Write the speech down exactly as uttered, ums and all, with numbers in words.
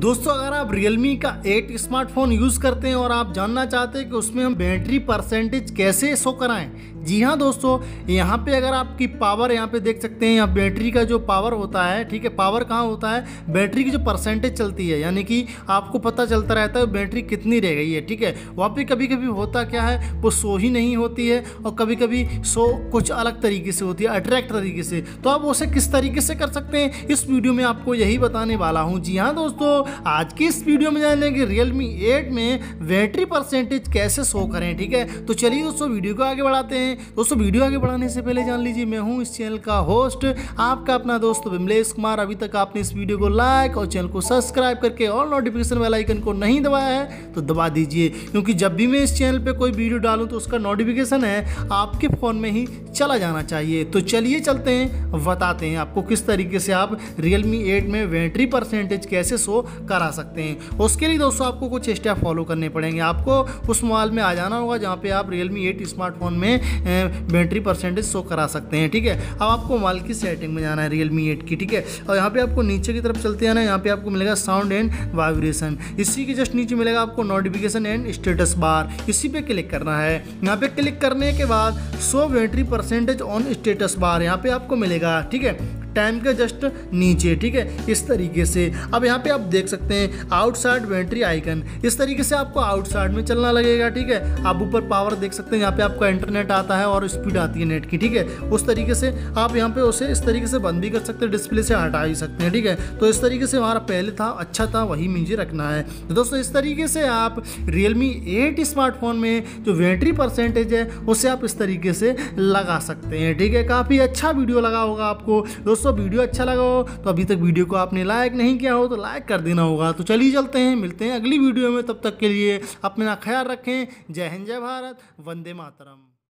दोस्तों अगर आप Realme का एट स्मार्टफोन यूज़ करते हैं और आप जानना चाहते हैं कि उसमें हम बैटरी परसेंटेज कैसे शो कराएं, जी हाँ दोस्तों, यहाँ पे अगर आपकी पावर यहाँ पे देख सकते हैं, यहाँ बैटरी का जो पावर होता है, ठीक है, पावर कहाँ होता है, बैटरी की जो परसेंटेज चलती है, यानी कि आपको पता चलता रहता है बैटरी कितनी रह गई है, ठीक है। वहाँ पर कभी कभी होता क्या है, वो शो ही नहीं होती है और कभी कभी शो कुछ अलग तरीके से होती है, अट्रैक्ट तरीके से। तो आप उसे किस तरीके से कर सकते हैं, इस वीडियो में आपको यही बताने वाला हूँ। जी हाँ दोस्तों, आज की इस वीडियो में जानेंगे Realme एट में बैटरी परसेंटेज कैसे शो करें, ठीक है। तो चलिए दोस्तों वीडियो को आगे बढ़ाते हैं। दोस्तों वीडियो आगे बढ़ाने से पहले जान लीजिए, मैं हूं इस चैनल का होस्ट आपका अपना दोस्त विमलेश कुमार। अभी तक आपने इस वीडियो को लाइक और चैनल को सब्सक्राइब करके और नोटिफिकेशन बेल आइकन को नहीं दबाया है तो दबा दीजिए, क्योंकि जब भी मैं इस चैनल पर कोई वीडियो डालूँ तो उसका नोटिफिकेशन है आपके फ़ोन में ही चला जाना चाहिए। तो चलिए चलते हैं, बताते हैं आपको किस तरीके से आप Realme एट में बैटरी परसेंटेज कैसे शो करा सकते हैं। उसके लिए दोस्तों आपको कुछ स्टेप फॉलो करने पड़ेंगे। आपको उस मोबाइल में आ जाना होगा जहाँ पे आप Realme एट स्मार्टफोन में बैटरी परसेंटेज शो करा सकते हैं, ठीक है। अब आपको मोबाइल की सेटिंग में जाना है Realme एट की, ठीक है। और यहाँ पे आपको नीचे की तरफ चलते आना है, यहाँ पे आपको मिलेगा साउंड एंड वाइब्रेशन, इसी के जस्ट नीचे मिलेगा आपको नोटिफिकेशन एंड स्टेटस बार, इसी पर क्लिक करना है। यहाँ पे क्लिक करने के बाद show battery percentage on status bar यहाँ पे आपको मिलेगा, ठीक है, टाइम के जस्ट नीचे, ठीक है, इस तरीके से। अब यहाँ पे आप देख सकते हैं आउटसाइड बैटरी आइकन, इस तरीके से आपको आउटसाइड में चलना लगेगा, ठीक है। आप ऊपर पावर देख सकते हैं, यहाँ पे आपका इंटरनेट आता है और स्पीड आती है नेट की, ठीक है। उस तरीके से आप यहाँ पे उसे इस तरीके से बंद भी कर सकते हैं, डिस्प्ले से हटा ही सकते हैं, ठीक है। तो इस तरीके से हमारा पहले था अच्छा था, वही मुझे रखना है। तो दोस्तों इस तरीके से आप Realme एट स्मार्टफोन में जो बैटरी परसेंटेज है उसे आप इस तरीके से लगा सकते हैं, ठीक है। काफ़ी अच्छा वीडियो लगा होगा आपको। दोस्तों वीडियो अच्छा लगा हो तो अभी तक वीडियो को आपने लाइक नहीं किया हो तो लाइक कर देना होगा। तो चलिए चलते हैं, मिलते हैं अगली वीडियो में, तब तक के लिए अपना ख्याल रखें। जय हिंद, जय भारत, वंदे मातरम।